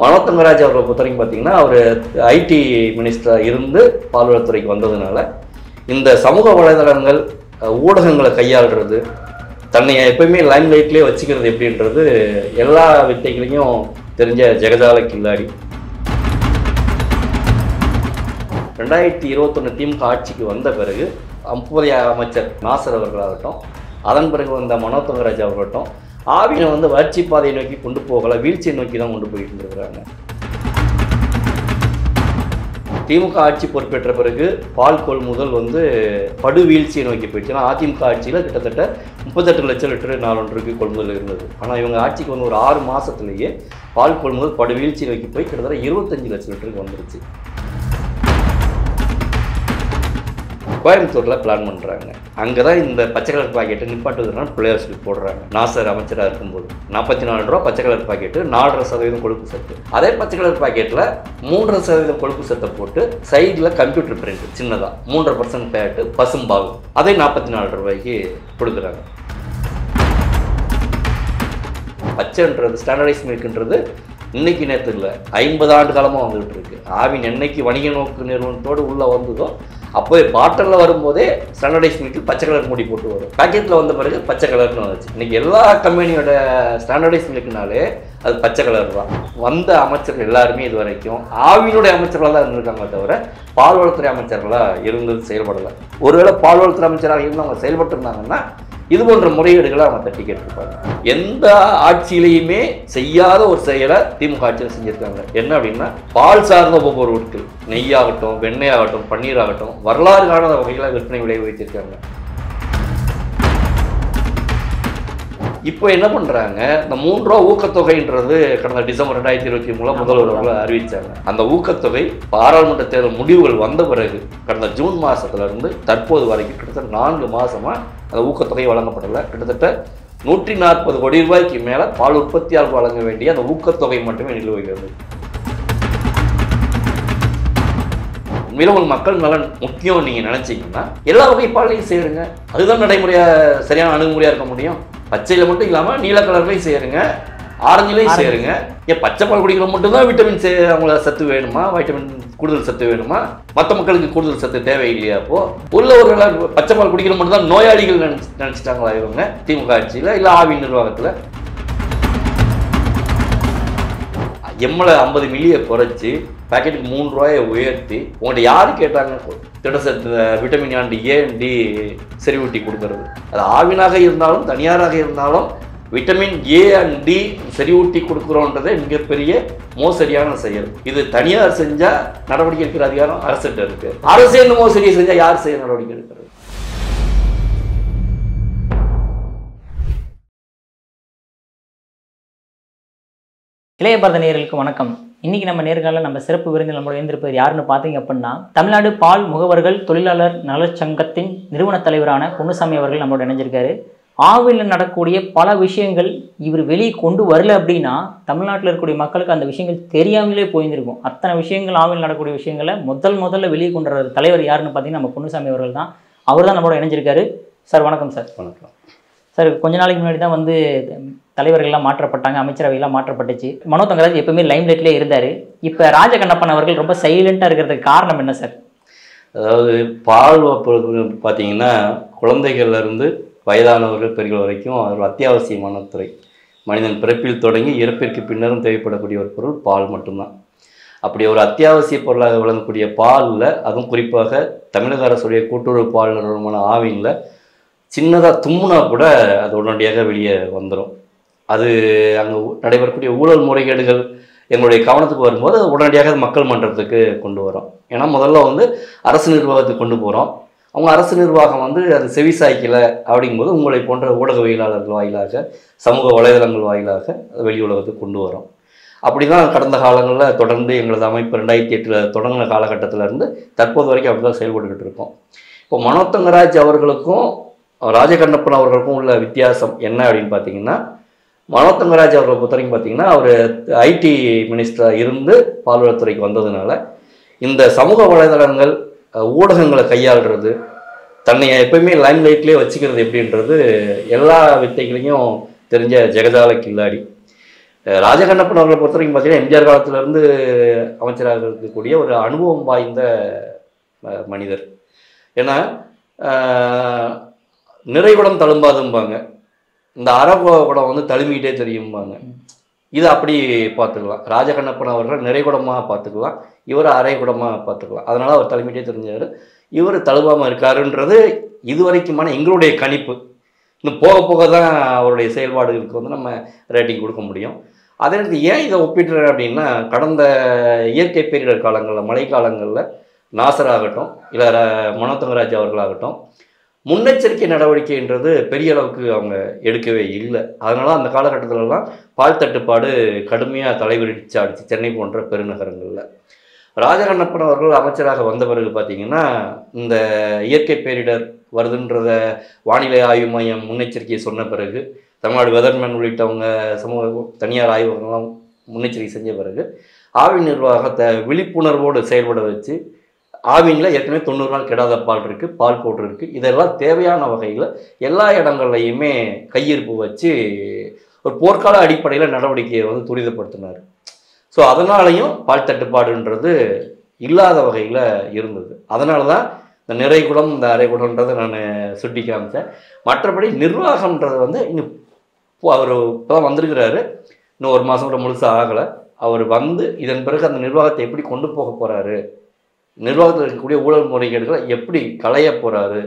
மனோதங்கராஜ் அவரை பொறுத்தவரைக்கும் பார்த்தீங்கன்னா அவர் ஐடி மினிஸ்டராக இருந்து பால்வளத்துறைக்கு வந்ததுனால இந்த சமூக வலைதளங்கள் ஊடகங்களை கையாளுறது தன்னை எப்பயுமே லைம் லைட்லேயே வச்சுக்கிறது எப்படின்றது எல்லா வித்தைகளையும் தெரிஞ்ச ஜெகஜால கில்லாடி. 2021 திமுக ஆட்சிக்கு வந்த பிறகு அப்போதைய அமைச்சர் நாசர் அவர்களாகட்டும் அதன் பிறகு வந்த மனோதங்கராஜ் அவர்களாகட்டும் ஆவினை வந்து வளர்ச்சி பாதையை நோக்கி கொண்டு போகல, வீழ்ச்சியை நோக்கி தான் கொண்டு போயிட்டு இருந்திருக்கிறாங்க. திமுக ஆட்சி பொறுப்பேற்ற பிறகு பால் கொள்முதல் வந்து படு வீழ்ச்சியை நோக்கி போயிடுச்சுன்னா அதிமுக ஆட்சியில் கிட்டத்தட்ட 38 லட்சம் லிட்டர் நாளொன்றுக்கு கொள்முதல் இருந்தது. ஆனால் இவங்க ஆட்சிக்கு வந்து ஒரு 6 மாதத்துலேயே பால் கொள்முதல் படு வீழ்ச்சியை நோக்கி போய் கிட்டத்தட்ட 25 லட்சம் லிட்டருக்கு வந்துருச்சு. கோயம்புத்தூரில் பிளான் பண்ணுறாங்க, அங்கே தான் இந்த பச்சை கலர் பாக்கெட்டு நிப்பாட்டுவதுனா பிள்ளையார் சொல்லி போடுறாங்க. நாசர் அமைச்சராக இருக்கும்போது 44 ரூபா பச்சை கலர் பாக்கெட்டு 4.5% கொழுப்பு சத்து, அதே பச்சை கலர் பாக்கெட்டில் 3.5% கொழுப்பு சத்தை போட்டு சைடில் கம்ப்யூட்டர் பிரிண்ட் சின்னதாக 3.5% பேட்டு பசும்பாகும் அதே 44 ரூபாய்க்கு கொடுக்குறாங்க. பச்சைன்றது ஸ்டாண்டர்டைஸ் மில்க்ன்றது இன்றைக்கி நேற்று இல்லை, 50 ஆண்டு காலமாக வந்துகிட்டு இருக்குது. ஆவின் என்னைக்கு வணிக நோக்கு நிறுவனத்தோடு உள்ளே வந்ததோ அப்போது பாட்டலில் வரும்போதே ஸ்டாண்டர்டைஸ் மில்க்கு பச்சை கலர் மூடி போட்டு வரும், பேக்கெட்டில் வந்த பிறகு பச்சை கலர்னு வந்துச்சு. இன்றைக்கி எல்லா கம்பெனியோட ஸ்டாண்டர்டைஸ் மில்க்குனாலே அது பச்சை கலர் தான். வந்த அமைச்சர்கள் எல்லாருமே இது வரைக்கும் ஆவினுடைய அமைச்சர்களாக தான் இருந்திருக்காங்க, தவிர பால்வளத்துறை அமைச்சர்களாக இருந்தது செயல்படலை. ஒருவேளை பால்வளத்துறை அமைச்சராக இருந்து அவங்க செயல்பட்டுருந்தாங்கன்னா இது போன்ற முறைகேடுகளை அவங்க தட்டி கேட்டிருப்பாங்க. எந்த ஆட்சியிலையுமே செய்யாத ஒரு செயலை திமுக ஆட்சியில் செஞ்சுருக்காங்க. என்ன அப்படின்னா பால் சார்ந்த பொருட்கள் நெய்யாகட்டும் வெண்ணெயாகட்டும் பன்னீராகட்டும் வரலாறு காணாத வகைகளாக விற்பனை விலை வைத்திருக்காங்க. இப்போ என்ன பண்ணுறாங்க, இந்த 3 ரூபா ஊக்கத்தொகைன்றது கடந்த டிசம்பர் 2023 முதல்வர்கள் அறிவித்தாங்க. அந்த ஊக்கத்தொகை பாராளுமன்ற தேர்தல் முடிவுகள் வந்த பிறகு கடந்த ஜூன் மாதத்துலேருந்து தற்போது வரைக்கும் கிட்டத்தட்ட 4 மாதமாக அந்த ஊக்கத்தொகை வழங்கப்படலை. கிட்டத்தட்ட 140 கோடி ரூபாய்க்கு மேலே பால் உற்பத்தியாளர் வழங்க வேண்டிய அந்த ஊக்கத்தொகை மட்டுமே நிலுவைகிறது. உங்கள் மக்கள் நலன் முக்கியம் நீங்கள் நினச்சிங்கன்னா எல்லா வகை பாலையும் சேருங்க, அதுதான் நடைமுறையாக சரியான அணுகுமுறையாக இருக்க முடியும். பச்சையில் மட்டும் இல்லாமல் நீல கலர்லையும் சேருங்க, ஆரஞ்சுலையும் சேருங்க. ஏன் பச்சை பால் குடிக்கிற மட்டும்தான் விட்டமின் சே அவங்கள சத்து வேணுமா, வைட்டமின் கூடுதல் சத்து வேணுமா, மற்ற மக்களுக்கு கூடுதல் சத்து தேவையில்லையா? அப்போது உள்ள ஒரு பச்சை பால் குடிக்கிற மட்டும்தான் நோயாளிகள் நினச்சிட்டாங்களா இவங்க திமுக ஆட்சியில் இல்லை ஆவின் நிர்வாகத்தில்? எம்எல்ஏ 50 மில்லியை குறைச்சி பேக்கெட்டுக்கு 3 ரூபாயை உயர்த்தி உங்கள்கிட்ட யார் கேட்டாங்க திடசத்து விட்டமின் ஆண்டு ஏ&டி செறிவூட்டி கொடுக்கறது? அது ஆவினாக இருந்தாலும் தனியாராக இருந்தாலும் விட்டமின் ஏ&டி செறிவூட்டி கொடுக்குறோன்றதே மிகப்பெரிய மோசடியான செயல். இது தனியார் செஞ்சால் நடவடிக்கை எடுக்கிற அதிகாரம் அரசுகிட்ட இருக்குது, அரசு இந்த மோசடியை செஞ்சால் யார் செய்ய நடவடிக்கை எடுக்கிறது? இளைய பாரத நேயர்களுக்கு வணக்கம். இன்றைக்கி நம்ம நேர்காணலில் நம்ம சிறப்பு விருந்தில் நம்மளோட இருந்திருப்பது யாருன்னு பார்த்தீங்க அப்படின்னா தமிழ்நாடு பால் முகவர்கள் தொழிலாளர் நலச்சங்கத்தின் நிறுவன தலைவரான பொன்னுசாமி அவர்கள் நம்மளோட இணைஞ்சிருக்காரு. ஆவியில் நடக்கக்கூடிய பல விஷயங்கள் இவர் வெளியே கொண்டு வரல அப்படின்னா தமிழ்நாட்டில் இருக்கக்கூடிய மக்களுக்கு அந்த விஷயங்கள் தெரியாமலே போயிருந்திருக்கும். அத்தனை விஷயங்கள் ஆவியில் நடக்கக்கூடிய விஷயங்களை முதல்ல வெளியே கொண்டு வர தலைவர் யாருன்னு பார்த்தீங்கன்னா நம்ம பொன்னுசாமி அவர்கள் தான். அவர் தான் நம்மளோட இணைஞ்சிருக்காரு. சார் வணக்கம் சார். வணக்கம் சார். கொஞ்ச நாளைக்கு முன்னாடி தான் வந்து தலைவர்கள்லாம் மாற்றப்பட்டாங்க, அமைச்சரவையெல்லாம் மாற்றப்பட்டுச்சு. மனோதங்கராஜ் எப்பவுமே லைம்லைட்லேயே இருந்தார். இப்போ ராஜகண்ணப்பன் அவர்கள் ரொம்ப சைலண்ட்டாக இருக்கிறதுக்கு காரணம் என்ன சார்? அதாவது பால் பார்த்தீங்கன்னா குழந்தைகள்லேருந்து வயதானவர்கள் பெரியவர்கள் வரைக்கும் ஒரு அத்தியாவசியமான துறை. மனிதன் பிறப்பில் தொடங்கி இறப்பிற்கு பின்னரும் தேவைப்படக்கூடிய ஒரு பொருள் பால் மட்டும்தான். அப்படி ஒரு அத்தியாவசிய பொருளாக விளங்கக்கூடிய பாலில் அதுவும் குறிப்பாக தமிழக அரசுடைய கூட்டுறவு பால் நிறுவனமான ஆவினில் சின்னதாக தும்முனா கூட அது உடனடியாக வெளியே வந்துடும். அது அங்கே நடைபெறக்கூடிய ஊழல் முறைகேடுகள் எங்களுடைய கவனத்துக்கு வரும்போது அது உடனடியாக மக்கள் மன்றத்துக்கு கொண்டு வரோம். ஏன்னா முதல்ல வந்து அரசு நிர்வாகத்துக்கு கொண்டு போகிறோம், அவங்க அரசு நிர்வாகம் வந்து அது செவி சாய்க்கலை அப்படிங்கும்போது உங்களை போன்ற ஊடகவியலாளர்கள் வாயிலாக சமூக வலைதளங்கள் வாயிலாக வெளி உலகத்துக்கு கொண்டு வரோம். அப்படி தான் கடந்த காலங்களில் தொடர்ந்து எங்களது அமைப்பு 2008 தொடங்கின காலகட்டத்திலேருந்து தற்போது வரைக்கும் அப்படி தான் செயல்பட்டுக்கிட்டு இருக்கோம். இப்போ மனோதங்கராஜ் அவர்களுக்கும் ராஜகண்ணப்பன் அவர்களுக்கும் உள்ள வித்தியாசம் என்ன அப்படின்னு பார்த்தீங்கன்னா மனோதங்கராஜ் அவர்களை பொறுத்தவரைக்கும் பார்த்தீங்கன்னா அவர் ஐடி மினிஸ்டராக இருந்து பால்வளத்துறைக்கு வந்ததுனால இந்த சமூக வலைதளங்கள் ஊடகங்களை கையாளுறது தன்னை எப்பயுமே லைம் லைட்லேயே வச்சுக்கிறது எப்படின்றது எல்லா வித்தைகளையும் தெரிஞ்ச ஜெகஜால கில்லாடி. ராஜகண்ணப்பன் அவர்களை பொறுத்த வரைக்கும் பார்த்தீங்கன்னா எம்ஜிஆர் காலத்திலேருந்து அமைச்சராக இருக்கக்கூடிய ஒரு அனுபவம் வாய்ந்த மனிதர். ஏன்னா நிறைகுடம் தழும்பாதும்பாங்க, இந்த அறகுடம் வந்து தழும்பிக்கிட்டே தெரியும்பாங்க. இதை அப்படி பார்த்துக்கலாம். ராஜகண்ணப்பன் அவர்கள் நிறைகுடமாக பார்த்துக்கலாம், இவர் அரைகுடமாக பார்த்துக்கலாம். அதனால் அவர் தழும்பிகிட்டே தெரிஞ்சார், இவர் தழுவாமல் இருக்காருன்றது இது வரைக்குமான எங்களுடைய கணிப்பு. இன்னும் போக போக தான் அவருடைய செயல்பாடுகளுக்கு வந்து நம்ம ரேட்டிங் கொடுக்க முடியும். அதே நேரத்தில் ஏன் இதை ஒப்பிட்டுறேன் அப்படின்னா, கடந்த இயற்கை பேரிடர் காலங்களில் மழைக்காலங்களில் நாசர் ஆகட்டும், இல்லை மனோ தங்கராஜ் அவர்களாகட்டும், முன்னெச்சரிக்கை நடவடிக்கைன்றது பெரிய அளவுக்கு அவங்க எடுக்கவே இல்லை. அதனால் அந்த காலகட்டத்திலலாம் பால் தட்டுப்பாடு கடுமையாக தலைவிரிச்சு ஆடிச்சு சென்னை போன்ற பெருநகரங்களில். ராஜகண்ணப்பன் அவர்கள் அமைச்சராக வந்த பிறகு பார்த்திங்கன்னா இந்த இயற்கை பேரிடர் வருதுன்றத வானிலை ஆய்வு மையம் முன்னெச்சரிக்கையை சொன்ன பிறகு, தமிழ்நாடு வெதர்மேன் உள்ளிட்டவங்க சமூக தனியார் ஆய்வகங்கள்லாம் முன்னெச்சரிக்கை செஞ்ச பிறகு ஆவின் நிர்வாகத்தை விழிப்புணர்வோடு செயல்பட வச்சு, ஆவினில் ஏற்கனவே 90 நாள் கெடாத பால் இருக்குது, பால் பவுடர் இருக்குது, இதெல்லாம் தேவையான வகையில் எல்லா இடங்கள்லையுமே கையிருப்பு வச்சு ஒரு போர்க்கால அடிப்படையில் நடவடிக்கையை வந்து துரிதப்படுத்தினார். ஸோ அதனாலையும் பால் தட்டுப்பாடுன்றது இல்லாத வகையில் இருந்தது. அதனால தான் இந்த நிறைகுடம் இந்த அரைகுடம்ன்றதை நான் சுட்டி காமிச்சேன். மற்றபடி நிர்வாகம்ன்றது வந்து இன்னும் அவர் இப்போ தான் வந்திருக்கிறாரு, இன்னும் ஒரு மாதம் கூட முழுசாக ஆகலை. அவர் வந்து இதன் பிறகு அந்த நிர்வாகத்தை எப்படி கொண்டு போக போகிறாரு, நிர்வாகத்தில் இருக்கக்கூடிய ஊழல் முறைகேடுகளை எப்படி களைய போகிறாரு,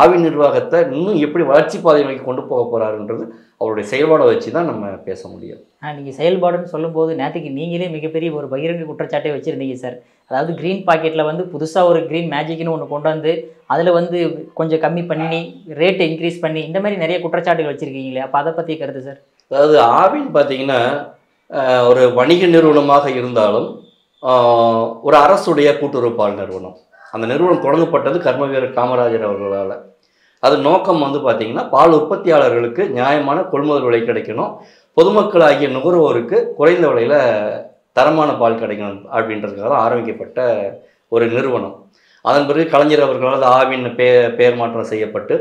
ஆவி நிர்வாகத்தை இன்னும் எப்படி வளர்ச்சி பாதை நோக்கி கொண்டு போக போகிறாருன்றது அவருடைய செயல்பாடை வச்சு தான் நம்ம பேச முடியும். நீங்கள் செயல்பாடுன்னு சொல்லும்போது நேற்றுக்கு நீங்களே மிகப்பெரிய ஒரு பகிரங்க குற்றச்சாட்டை வச்சுருந்தீங்க சார். அதாவது க்ரீன் பாக்கெட்டில் வந்து புதுசாக ஒரு க்ரீன் மேஜிக்னு ஒன்று கொண்டாந்து அதில் வந்து கொஞ்சம் கம்மி பண்ணி ரேட்டை இன்க்ரீஸ் பண்ணி இந்த மாதிரி நிறைய குற்றச்சாட்டுகள் வச்சுருக்கீங்களே, அப்போ அதை பற்றி கருத்து சார்? அதாவது ஆவின் பார்த்திங்கன்னா ஒரு வணிக நிறுவனமாக இருந்தாலும் ஒரு அரசுடைய கூட்டுறவு பால் நிறுவனம். அந்த நிறுவனம் தொடங்கப்பட்டது கர்மவீரர் காமராஜர் அவர்களால். அது நோக்கம் வந்து பார்த்திங்கன்னா பால் உற்பத்தியாளர்களுக்கு நியாயமான கொள்முதல் விலை கிடைக்கணும், பொதுமக்களாகிய நுகர்வோருக்கு குறைந்த விலையில் தரமான பால் கிடைக்கணும் அப்படின்றதுக்காக தான் ஆரம்பிக்கப்பட்ட ஒரு நிறுவனம். அதன் பிறகு கலைஞர் அவர்களால் ஆவின் பெயர் மாற்றம் செய்யப்பட்டு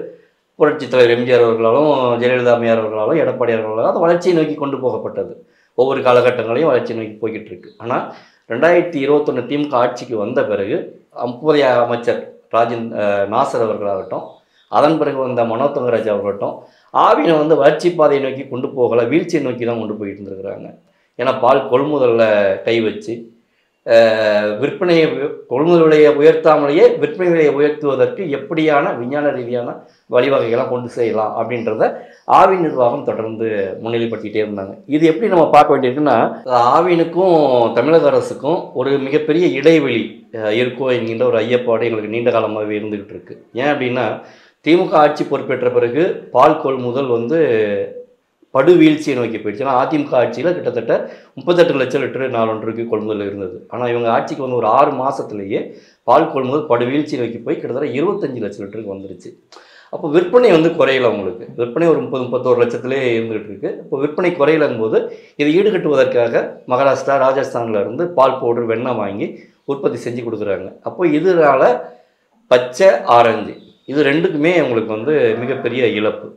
புரட்சித் தலைவர் எம்ஜிஆர் அவர்களாலும் ஜெயலலிதா அம்மையார் அவர்களாலும் எடப்பாடி அவர்களாலும் அது வளர்ச்சியை நோக்கி கொண்டு போகப்பட்டது. ஒவ்வொரு காலகட்டங்களையும் வளர்ச்சி நோக்கி போய்கிட்டு இருக்கு. ஆனால் 2021 திமுக ஆட்சிக்கு வந்த பிறகு அப்போதைய அமைச்சர் நாசர் அவர்களாகட்டும், அதன் பிறகு வந்த மனோ தங்கராஜ் அவர்களாகட்டும், ஆவினை வந்து வளர்ச்சி பாதையை நோக்கி கொண்டு போகலை, வீழ்ச்சியை நோக்கி தான் கொண்டு போயிட்டு இருந்துருக்குறாங்க. ஏன்னா பால் கொள்முதலில் கை வச்சு விற்பனையை கொள்முதல் விலையை உயர்த்தாமலேயே விற்பனை விலையை உயர்த்துவதற்கு எப்படியான விஞ்ஞான ரீதியான வழிவகைகள்லாம் கொண்டு செய்யலாம் அப்படின்றத ஆவின் நிர்வாகம் தொடர்ந்து முன்னிலைப்படுத்திகிட்டே இருந்தாங்க. இது எப்படி நம்ம பார்க்க வேண்டியிருக்குன்னா, ஆவினுக்கும் தமிழக அரசுக்கும் ஒரு மிகப்பெரிய இடைவெளி இருக்கோ என்கின்ற ஒரு ஐயப்பாடு எங்களுக்கு நீண்ட காலமாகவே இருந்துக்கிட்டு இருக்குது. ஏன் அப்படின்னா, திமுக ஆட்சி பொறுப்பேற்ற பிறகு பால் கொள்முதல் வந்து படுவீழ்ச்சியை நோக்கி போயிடுச்சு. ஆனால் அதிமுக ஆட்சியில் கிட்டத்தட்ட 38 லட்சம் லிட்டரு நாளொன்றுக்கு கொள்முதல் இருந்தது. ஆனால் இவங்க ஆட்சிக்கு வந்து ஒரு 6 மாதத்துலேயே பால் கொள்முதல் படுவீழ்ச்சியை நோக்கி போய் கிட்டத்தட்ட 25 லட்சம் லிட்டருக்கு வந்துருச்சு. அப்போ விற்பனை வந்து குறையலை, உங்களுக்கு விற்பனை ஒரு 30-31 லட்சத்துலேயே இருந்துகிட்டு இருக்குது. இப்போ விற்பனை குறையலங்கும்போது இதை ஈடுகட்டுவதற்காக மகாராஷ்டிரா ராஜஸ்தான்லேருந்து பால் பவுடர் வெண்ணெய் வாங்கி உற்பத்தி செஞ்சு கொடுக்குறாங்க. அப்போ இதனால் பச்சை ஆரஞ்சு இது ரெண்டுக்குமே உங்களுக்கு வந்து மிகப்பெரிய இழப்பு.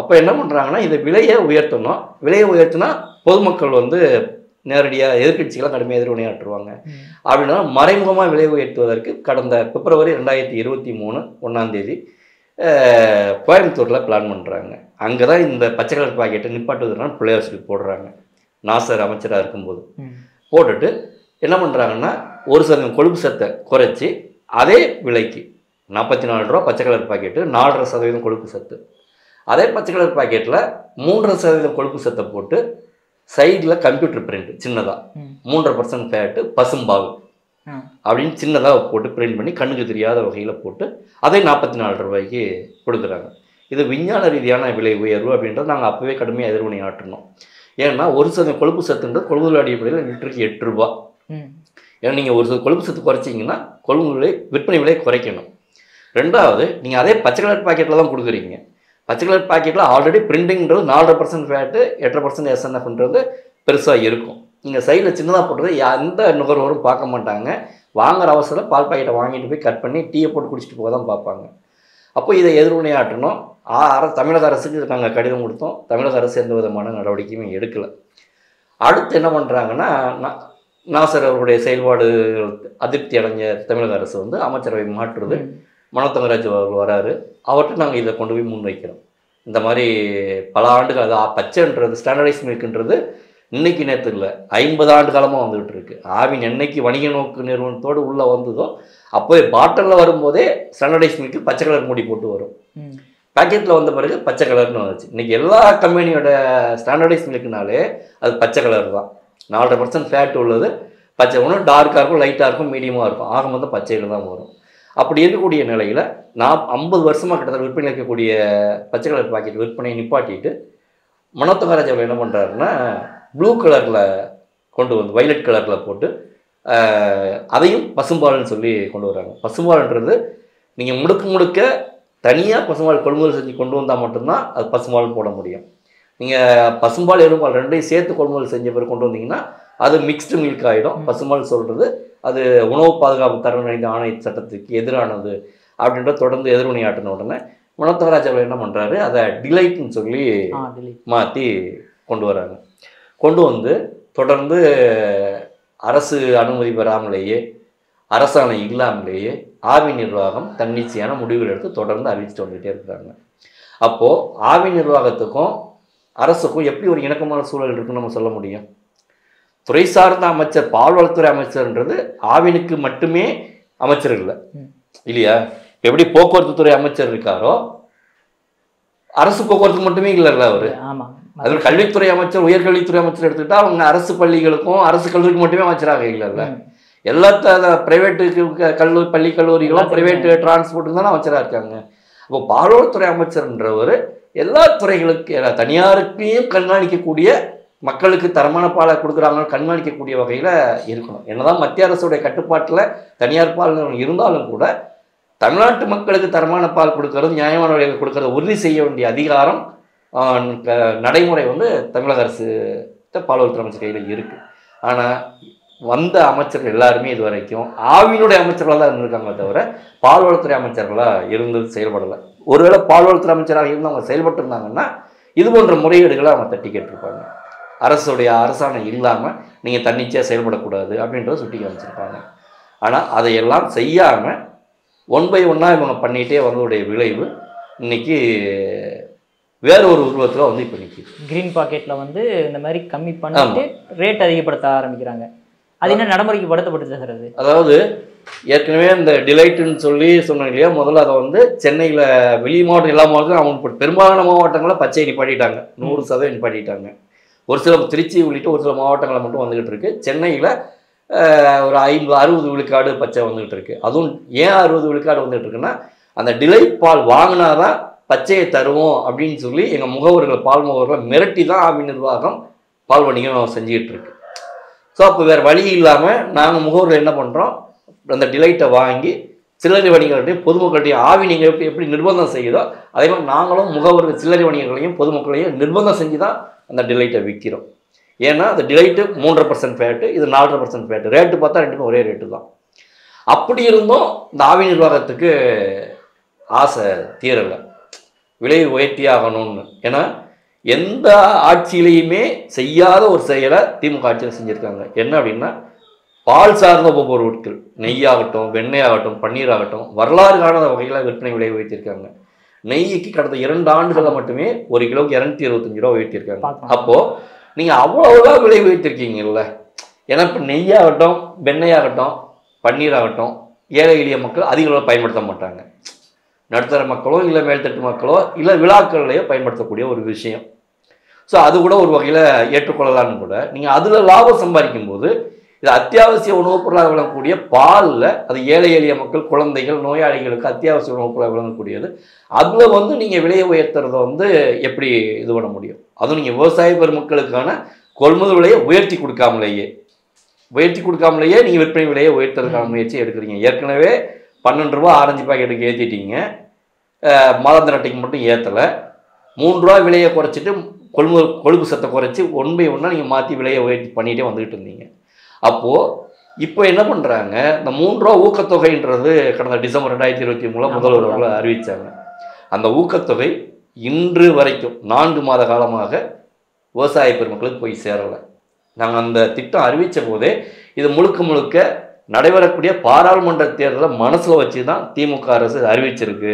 அப்போ என்ன பண்ணுறாங்கன்னா, இதை விலையை உயர்த்தணும், விலையை உயர்த்தினா பொதுமக்கள் வந்து நேரடியாக எதிர்கட்சிகளாக கடுமையாக எதிர்வினையாற்றுவாங்க அப்படின்னா மறைமுகமாக விலை உயர்த்துவதற்கு கடந்த பிப்ரவரி 2023 1ஆம் தேதி கோயம்புத்தூரில் பிளான் பண்ணுறாங்க. அங்கே தான் இந்த பச்சை கலர் பாக்கெட்டை நிப்பாட்டுவதற்கான பிள்ளையார் போடுறாங்க. நாசர் அமைச்சராக இருக்கும்போது போட்டுட்டு என்ன பண்ணுறாங்கன்னா, 1% கொழுப்பு சத்தை குறைச்சி அதே விலைக்கு 44 ரூபா பச்சை கலர் பாக்கெட்டு, 4.5% கொழுப்பு சத்து. அதே பச்சை கலர் பாக்கெட்டில் 3.5% கொழுப்பு சத்தை போட்டு சைடில் கம்ப்யூட்டர் பிரிண்ட் சின்னதாக 3% ஃபேட்டு பசும்பால் அப்படின்னு சின்னதாக போட்டு பிரிண்ட் பண்ணி கண்ணுக்கு தெரியாத வகையில் போட்டு அதே 44 ரூபாய்க்கு கொடுக்குறாங்க. இது விஞ்ஞான ரீதியான விலை உயர்வு அப்படின்றது நாங்கள் அப்போவே கடுமையாக எதிர்வினை ஆட்டணும். ஏன்னா 1% கொழுப்பு சத்துன்றது கொள்முதல் அடிப்படையில் லிட்டருக்கு 8 ரூபா. ஏன்னா நீங்கள் 1% கொழுப்பு சத்து குறைச்சிங்கன்னா கொள்முதல் விற்பனை விலையை குறைக்கணும். ரெண்டாவது, நீங்கள் அதே பச்சை கலர் பாக்கெட்டில் தான் கொடுக்குறீங்க. பச்சை கலர் பாக்கெட்டில் ஆல்ரெடி பிரிண்டிங்கிறது 4.5% ஃபேட்டு, 8.5% SNFன்றது பெருசாக இருக்கும். நீங்கள் சைடில் சின்னதாக போடுறது எந்த நுகர்வோரும் பார்க்க மாட்டாங்க. வாங்குற அவசரம் பால் பாக்கெட்டை வாங்கிட்டு போய் கட் பண்ணி டீயை போட்டு குடிச்சிட்டு போக தான் பார்ப்பாங்க. அப்போ இதை எதிர்வினையாட்டணும். தமிழக அரசுக்கு நாங்கள் கடிதம் கொடுத்தோம். தமிழக அரசு எந்த விதமான நடவடிக்கையுமே எடுக்கலை. அடுத்து என்ன பண்ணுறாங்கன்னா, நாசர் அவருடைய செயல்பாடு அதிருப்தி அடைஞ்ச தமிழக அரசு வந்து அமைச்சரவை மாற்றுறது. மனோ தங்கராஜ் அவர்கள் வராரு. அவர்கிட்ட நாங்கள் இதை கொண்டு போய் முன்வைக்கிறோம். இந்த மாதிரி பல ஆண்டுகள், அது பச்சைன்றது ஸ்டாண்டர்டைஸ் மில்க்ன்றது இன்னைக்கு நேற்று இல்லை, 50 ஆண்டு காலமாக வந்துகிட்டு இருக்கு. ஆவின் என்னைக்கு வணிக நோக்கு நிறுவனத்தோடு உள்ளே வந்ததோ அப்போது பாட்டிலில் வரும்போதே ஸ்டாண்டர்டைஸ் மில்க்கு பச்சை கலர் மூடி போட்டு வரும், பேக்கெட்டில் வந்த பிறகு பச்சை கலர்னு வந்துச்சு. இன்றைக்கி எல்லா கம்பெனியோட ஸ்டாண்டர்டைஸ் மில்க்குனாலே அது பச்சை கலர் தான். 4.5% ஃபேட் உள்ளது பச்சை, ஒன்றும் டார்க்காக இருக்கும், லைட்டாக இருக்கும், மீடியமாக இருக்கும், ஆக மொத்தம் பச்சையில் தான் வரும். அப்படி இருக்கக்கூடிய நிலையில் நான் 50 வருஷமாக கிட்டத்தட்ட விற்பனை இருக்கக்கூடிய பச்சை கலர் பாக்கெட் விற்பனையை நிப்பாட்டிட்டு மனோ தங்கராஜ் அவர்கள் என்ன பண்ணுறாருன்னா, ப்ளூ கலரில் கொண்டு வந்து வைலட் கலரில் போட்டு அதையும் பசும்பால்னு சொல்லி கொண்டு வராங்க. பசும்பால்ன்றது நீங்கள் முழுக்க தனியாக பசும்பால் கொள்முதல் செஞ்சு கொண்டு வந்தால் மட்டும்தான் அது பசும்பால்னு போட முடியும். நீங்கள் பசும்பால் எரும்பால் ரெண்டையும் சேர்த்து கொள்முதல் செஞ்ச பிறகு கொண்டு வந்தீங்கன்னா அது மிக்ஸ்டு மில்க் ஆகிடும். பசும்பால் சொல்கிறது அது உணவு பாதுகாப்பு தரம் வாய்ந்த ஆணைய சட்டத்துக்கு எதிரானது அப்படின்ற தொடர்ந்து எதிர்வினையாட்டின உடனே மனோ தங்கராஜ் அவர்கள் என்ன பண்ணுறாரு, அதை டிலைட்னு சொல்லி மாற்றி கொண்டு வராங்க. கொண்டு வந்து தொடர்ந்து அரசு அனுமதி பெறாமலேயே, அரசாணை இல்லாமலேயே ஆவி நிர்வாகம் தன்னிச்சையான முடிவுகள் எடுத்து தொடர்ந்து அறிவிச்சுட்டு வந்துகிட்டே இருக்கிறாங்க. அப்போது ஆவி நிர்வாகத்துக்கும் அரசுக்கும் எப்படி ஒரு இணக்கமான சூழல் இருக்குன்னு நம்ம சொல்ல முடியும்? துறை சார்ந்த அமைச்சர், பால்வளத்துறை அமைச்சர்ன்றது ஆவினுக்கு மட்டுமே அமைச்சர் இல்லை இல்லையா? எப்படி போக்குவரத்து துறை அமைச்சர் இருக்காரோ அரசு போக்குவரத்து மட்டுமே இல்லைல்ல அவர். அது கல்வித்துறை அமைச்சர், உயர்கல்வித்துறை அமைச்சர் எடுத்துக்கிட்டா அவங்க அரசு பள்ளிகளுக்கும் அரசு கல்லூரிக்கு மட்டுமே அமைச்சராக இல்லைல்ல, எல்லாத்த பிரைவேட்டுக்கு கல்லூரி பள்ளி கல்லூரிகளும் பிரைவேட்டு டிரான்ஸ்போர்ட்டுக்கு தானே அமைச்சராக இருக்காங்க. அப்போ பால்வளத்துறை அமைச்சர்ன்றவர் எல்லா துறைகளுக்கு தனியாருக்கையும் கண்காணிக்கக்கூடிய, மக்களுக்கு தரமான பாலை கொடுக்குறாங்கன்னு கண்காணிக்கக்கூடிய வகையில் இருக்கணும். என்னதான் மத்திய அரசுடைய கட்டுப்பாட்டில் தனியார் பால் இருந்தாலும் கூட தமிழ்நாட்டு மக்களுக்கு தரமான பால் கொடுக்கறது, நியாயமான வகையில் கொடுக்கறத உறுதி செய்ய வேண்டிய அதிகாரம், நடைமுறை வந்து தமிழக அரசு பால்வளத்துறை அமைச்சர் கையில் இருக்குது. ஆனால் வந்த அமைச்சர்கள் எல்லாருமே இது வரைக்கும் ஆவினுடைய அமைச்சர்களாக தான் இருந்திருக்காங்களே தவிர பால்வளத்துறை அமைச்சர்களாக இருந்து செயல்படலை. ஒருவேளை பால்வளத்துறை அமைச்சராக இருந்து அவங்க செயல்பட்டுருந்தாங்கன்னா இது போன்ற முறையீடுகளை அவங்க தட்டி கேட்டிருப்பாங்க. அரசுடைய அரசாணை இல்லாமல் நீங்கள் தன்னிச்சையாக செயல்படக்கூடாது அப்படின்றத சுட்டி காமிச்சிருப்பாங்க. ஆனால் அதையெல்லாம் செய்யாமல் 1 by 1 இவங்க பண்ணிகிட்டே வந்ததுடைய விளைவு இன்றைக்கி வேற ஒரு உருவத்தில் வந்து இப்போ நிற்கிது. கிரீன் பாக்கெட்டில் வந்து இந்த மாதிரி கம்மி பண்ணிட்டு ரேட் அதிகப்படுத்த ஆரம்பிக்கிறாங்க. அது என்ன நடைமுறைக்கு படுத்தப்பட்டு, அதாவது ஏற்கனவே இந்த டிலைட்டுன்னு சொல்லி சொன்னாங்க இல்லையா, முதல்ல அதை வந்து சென்னையில் வெளி மாவட்டம் எல்லா மாவட்டத்திலும் அவங்க பெரும்பாலான மாவட்டங்களை பச்சை நிப்பாட்டிட்டாங்க, 100% நிப்பாட்டிட்டாங்க. ஒரு சில திருச்சி உள்ளிட்ட ஒரு சில மாவட்டங்களை மட்டும் வந்துகிட்டு இருக்கு. சென்னையில் ஒரு 50-60 விழுக்காடு பச்சை வந்துகிட்டு இருக்கு. அதுவும் ஏன் 60 விழுக்காடு வந்துகிட்டு இருக்குன்னா, அந்த டிலைட் பால் வாங்கினாதான் பச்சையை தருவோம் அப்படின்னு சொல்லி எங்கள் முகவர்கள், பால் முகவர்களை மிரட்டி தான் ஆவின் நிர்வாகம் பால் வணிகம் செஞ்சுக்கிட்டு இருக்கு. ஸோ அப்போ வேறு வழி இல்லாமல் நாங்கள் முகவர்கள் என்ன பண்ணுறோம், அந்த டிலைட்டை வாங்கி சில்லறை வணிகர்களையும் பொதுமக்கள்கிட்டையும் ஆவி நீங்கள் எப்படி நிர்பந்தம் செய்யுதோ அதே மாதிரி நாங்களும் முகவர்கள், சில்லறை வணிகர்களையும் பொதுமக்களையும் நிர்பந்தம் செஞ்சு தான் அந்த டிலைட்டை விற்கிறோம். ஏன்னா அந்த டிலைட்டு 3.5% ஃபேட்டு, இது 4.5% ஃபேட்டு, ரேட்டு பார்த்தா ரெண்டுமே ஒரே ரேட்டு தான். அப்படி இருந்தும் இந்த ஆவி நிர்வாகத்துக்கு ஆசை தீரலை, விலை உயர்த்தி ஆகணும்னு. ஏன்னா எந்த ஆட்சியிலையுமே செய்யாத ஒரு செயலை திமுக ஆட்சியில் செஞ்சுருக்காங்க. என்ன அப்படின்னா, பால் சார்ந்த ஒவ்வொரு பொருட்கள், நெய்யாகட்டும், வெண்ணெய் ஆகட்டும், பன்னீர் ஆகட்டும், வரலாறு காணாத வகையில் விற்பனை விலை உயர்த்தியிருக்காங்க. நெய்க்கு கடந்த 2 ஆண்டுகளில் மட்டுமே 1 கிலோவுக்கு 225 ரூபா உயர்த்தியிருக்காங்க. அப்போது நீங்கள் அவ்வளோவா விலை உயர்த்திருக்கீங்கல்ல. ஏன்னா இப்போ நெய்யாகட்டும், வெண்ணெயாகட்டும், பன்னீர் ஆகட்டும், ஏழை எளிய மக்கள் அதிக அளவில் பயன்படுத்த மாட்டாங்க. நடுத்தர மக்களோ இல்லை மேல்தட்டு மக்களோ இல்லை விழாக்கள்லையோ பயன்படுத்தக்கூடிய ஒரு விஷயம். ஸோ அது கூட ஒரு வகையில் ஏற்றுக்கொள்ளலான்னு கூட நீங்கள் அதில் லாபம் சம்பாதிக்கும் போது இது அத்தியாவசிய உணவுப் பொருளாக விளங்கக்கூடிய பாலில், அது ஏழை எளிய மக்கள், குழந்தைகள், நோயாளிகளுக்கு அத்தியாவசிய உணவுப் பொருளாக விளங்கக்கூடியது, அதில் வந்து நீங்கள் விலையை உயர்த்துறத வந்து எப்படி இது பண்ண முடியும்? அதுவும் நீங்கள் விவசாய பெருமக்களுக்கான கொள்முதல் விலையை உயர்த்தி கொடுக்காமலேயே நீங்கள் விற்பனை விலையை உயர்த்துறதுக்கான முயற்சி எடுக்கிறீங்க. ஏற்கனவே 12 ரூபா ஆரஞ்சு பாக்கெட்டுக்கு ஏற்றிட்டீங்க, மாதாந்திர அட்டைக்கு மட்டும் ஏற்றலை. 3 ரூபா விலையை குறைச்சிட்டு கொழுப்பு சத்தை குறைச்சி 1 by 1 நீங்கள் மாற்றி விலையை உயர்த்தி பண்ணிகிட்டே வந்துக்கிட்டு இருந்தீங்க. அப்போது இப்போ என்ன பண்ணுறாங்க, இந்த 3 ரூபா ஊக்கத்தொகைன்றது கடந்த டிசம்பர் 2023 முதல்வர் அவர்கள் அறிவித்தாங்க. அந்த ஊக்கத்தொகை இன்று வரைக்கும் 4 மாத காலமாக விவசாய பெருமக்களுக்கு போய் சேரலை. நாங்கள் அந்த திட்டம் அறிவித்த போதே இது முழுக்க முழுக்க நடைபெறக்கூடிய பாராளுமன்ற தேர்தலை மனசில் வச்சு தான் திமுக அரசு அறிவிச்சிருக்கு,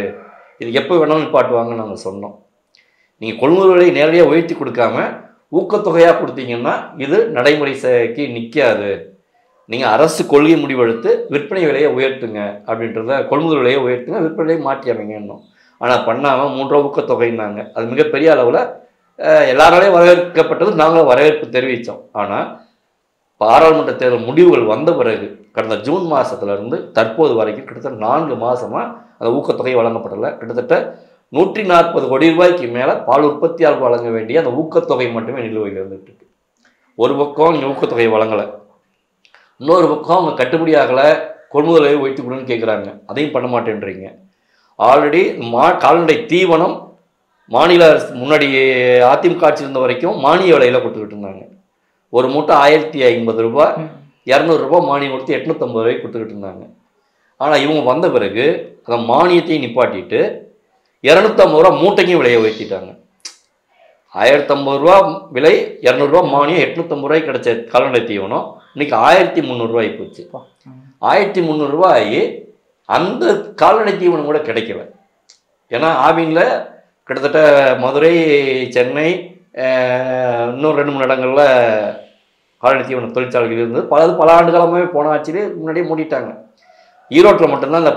இது எப்போ வேணாலும் நிப்பாட்டுவாங்கன்னு நாங்கள் சொன்னோம். நீங்கள் கொள்முதல் விலையை நேரடியாக உயர்த்தி கொடுக்காம ஊக்கத்தொகையாக கொடுத்தீங்கன்னா இது நடைமுறைக்கு நிற்காது. நீங்கள் அரசு கொள்கை முடிவெடுத்து விற்பனை விலையை உயர்த்துங்க அப்படின்றத, கொள்முதல் விலையை உயர்த்துங்க, விற்பனை விலையை மாற்றி அமைங்கன்னும். ஆனால் பண்ணாமல் 3 ரூபா ஊக்கத்தொகைன்னாங்க. அது மிகப்பெரிய அளவில் எல்லாராலையும் வரவேற்கப்பட்டது, நாங்கள் வரவேற்பு தெரிவித்தோம். ஆனால் பாராளுமன்ற தேர்தல் முடிவுகள் வந்த பிறகு கடந்த ஜூன் மாதத்துலேருந்து தற்போது வரைக்கும் கிட்டத்தட்ட 4 மாதமாக அந்த ஊக்கத்தொகை வழங்கப்படலை. கிட்டத்தட்ட 140 கோடி ரூபாய்க்கு மேலே பால் உற்பத்தியால் வழங்க வேண்டிய அந்த ஊக்கத்தொகை மட்டுமே நிலுவையில் இருந்துகிட்டு இருக்கு. ஒரு பக்கம் இங்கே ஊக்கத்தொகையை வழங்கலை, இன்னொரு பக்கம் அவங்க கட்டுப்படியாகலை, கொள்முதலை உயர்த்தி கொடுன்னு கேட்குறாங்க, அதையும் பண்ண மாட்டேன்றீங்க. ஆல்ரெடி கால்நடை தீவனம் மாநில அரசு முன்னாடி அதிமுக ஆட்சி இருந்த வரைக்கும் மானிய விலையில் கொடுத்துக்கிட்டு இருந்தாங்க. ஒரு மூட்டை 1050 ரூபாய், 200 ரூபா மானியம் கொடுத்து 850 ரூபாய்க்கு கொடுத்துக்கிட்டு இருந்தாங்க. ஆனால் இவங்க வந்த பிறகு அந்த மானியத்தையும் நிப்பாட்டிட்டு 250 ரூபா மூட்டைக்கும் விலையை உயர்த்திட்டாங்க. 1050 ரூபா விலை, 200 ரூபா மானியம், 850 ரூபாய்க்கு கிடைச்ச கால்நடை தீவனம் இன்னைக்கு 1300 ரூபாய் போச்சு. 1300 ரூபாய் அந்த கால்நடை தீவனம் கூட கிடைக்கல. ஏன்னா ஆவின்ல கிட்டத்தட்ட மதுரை, சென்னை, இன்னும் 2-3 இடங்களில் கால்நடை தீவன தொழிற்சாலைகள் இருந்தது. பல ஆண்டு காலமாகவே போன ஆட்சியிலே முன்னாடியே மூடிட்டாங்க. ஈரோட்டில் மட்டும்தான் இந்த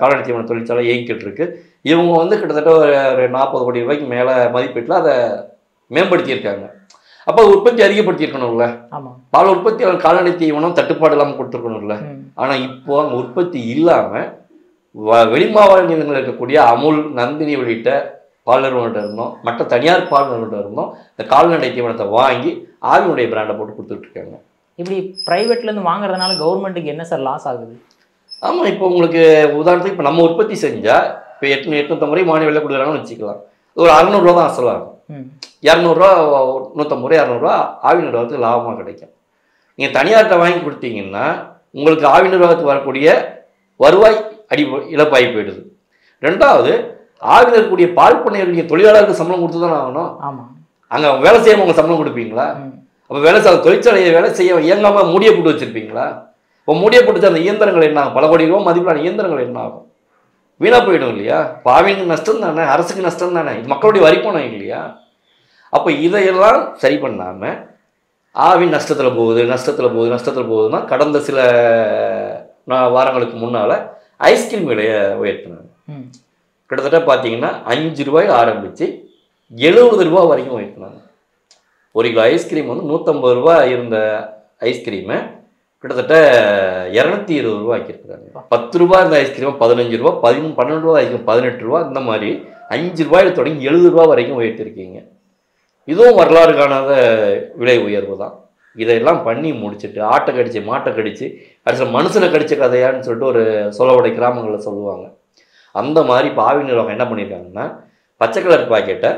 கால்நடை தீவன தொழிற்சாலை இயங்கிக்கிட்டு இருக்கு. இவங்க வந்து கிட்டத்தட்ட ஒரு 40 கோடி ரூபாய்க்கு மேலே மதிப்பீட்டில் அதை மேம்படுத்தியிருக்காங்க. அப்போ உற்பத்தி அதிகப்படுத்தியிருக்கணும்ல, பால் உற்பத்தியாளர் கால்நடை தீவனம் தட்டுப்பாடு இல்லாமல் கொடுத்துருக்கணும்ல. ஆனால் இப்போ அங்கே உற்பத்தி இல்லாமல் வெளிமாவட்ட நிலங்களில் இருக்கக்கூடிய அமுல், நந்தினி உள்ளிட்ட பால் நிறுவனர்கிட்ட இருந்தோம், மற்ற தனியார் பால் நிறுவனர்கிட்ட இருந்தோம், இந்த கால்நடை தீவனத்தை வாங்கி ஆவினுடைய பிராண்டை போட்டு கொடுத்துட்ருக்காங்க. இப்படி ப்ரைவேட்லேருந்து வாங்குறதுனால கவர்மெண்ட்டுக்கு என்ன சார் லாஸ் ஆகுது? ஆமாம், இப்போ உங்களுக்கு உதாரணத்துக்கு இப்போ நம்ம உற்பத்தி செஞ்சால் இப்போ 850 ரூபாய் மானிய விலை கொடுக்குறாங்கன்னு வச்சுக்கலாம். ஒரு 600 ரூபா தான் அசலாகும். 200 ரூபா, 150 ரூபா, 200 ரூபா ஆவி நிறுவனத்துக்கு லாபமாக கிடைக்கும். நீங்கள் தனியார்கிட்ட வாங்கி கொடுத்தீங்கன்னா உங்களுக்கு ஆவி நிறுவனத்துக்கு வரக்கூடிய வருவாய் இழப்பாகி போயிடுது. ரெண்டாவது, ஆவில இருக்கக்கூடிய பால் பண்ணைய தொழிலாளருக்கு சம்பளம் கொடுத்து தானே ஆகணும். ஆமாம், அங்கே வேலை செய்யறவங்க சம்பளம் கொடுப்பீங்களா? அப்போ வேலை செய்ய தொழிற்சாலையை வேலை செய்ய இயங்காமல் மூடியை போட்டு வச்சுருப்பீங்களா? இப்போ மூடியை போட்டு அந்த இயந்திரங்கள் என்ன ஆகும்? பல கோடி ரூபா மதிப்பிலான இயந்திரங்கள் என்ன ஆகும்? வீணாக போயிடும் இல்லையா? இப்போ ஆவினுக்கு நஷ்டம் தானே, அரசுக்கு நஷ்டம் தானே, இது மக்களுடைய வரிப்பணம் இல்லையா? அப்போ இதையெல்லாம் சரி பண்ணாமல் ஆவின் நஷ்டத்தில் போகுதுன்னா கடந்த சில வாரங்களுக்கு முன்னால் ஐஸ்கிரீம் விலையை உயர்த்தினாங்க. கிட்டத்தட்ட பார்த்தீங்கன்னா 5 ரூபாய் ஆரம்பித்து 70 ரூபா வரைக்கும் உயர்த்தினாங்க. ஒரு கிலோ ஐஸ்கிரீம் வந்து 150 ரூபா இருந்த ஐஸ்கிரீமை கிட்டத்தட்ட 220 ரூபா ஆக்கியிருக்கிறாங்க. 10 ரூபா இருந்த ஐஸ்கிரீமை 15 ரூபா, 12 ரூபா ஐஸ்கிரீம் 18 ரூபா, இந்த மாதிரி 5 ரூபாயில் தொடங்கி 70 ரூபா வரைக்கும் உயர்த்திருக்கீங்க. இதுவும் வரலாறு காணாத விலை உயர்வு தான். இதையெல்லாம் பண்ணி முடிச்சுட்டு ஆட்டை கடிச்சு, மாட்டை கடிச்சு, அடுத்த மனுஷனை கடிச்ச கதையான்னு சொல்லிட்டு ஒரு சோழவுடைய கிராமங்களில் சொல்லுவாங்க. அந்த மாதிரி இப்போ ஆவின் நிறுவனம் என்ன பண்ணியிருக்காங்கன்னா, பச்சை கலர் பாக்கெட்டை